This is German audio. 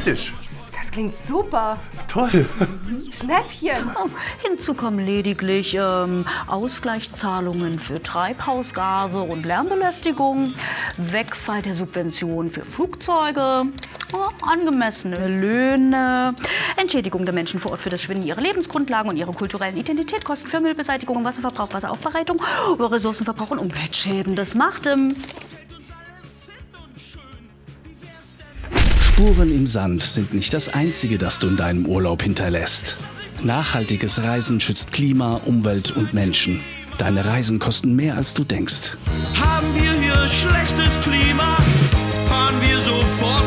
fantastisch. Das klingt super. Toll. Schnäppchen. Oh, hinzu kommen lediglich Ausgleichszahlungen für Treibhausgase und Lärmbelästigung, Wegfall der Subventionen für Flugzeuge, angemessene Löhne, Entschädigung der Menschen vor Ort für das Schwinden ihrer Lebensgrundlagen und ihrer kulturellen Identität, Kosten für Müllbeseitigung, Wasserverbrauch, Wasseraufbereitung, Ressourcenverbrauch und Umweltschäden. Das macht Spuren im Sand sind nicht das Einzige, das du in deinem Urlaub hinterlässt. Nachhaltiges Reisen schützt Klima, Umwelt und Menschen. Deine Reisen kosten mehr, als du denkst. Haben wir hier schlechtes Klima, fahren wir sofort.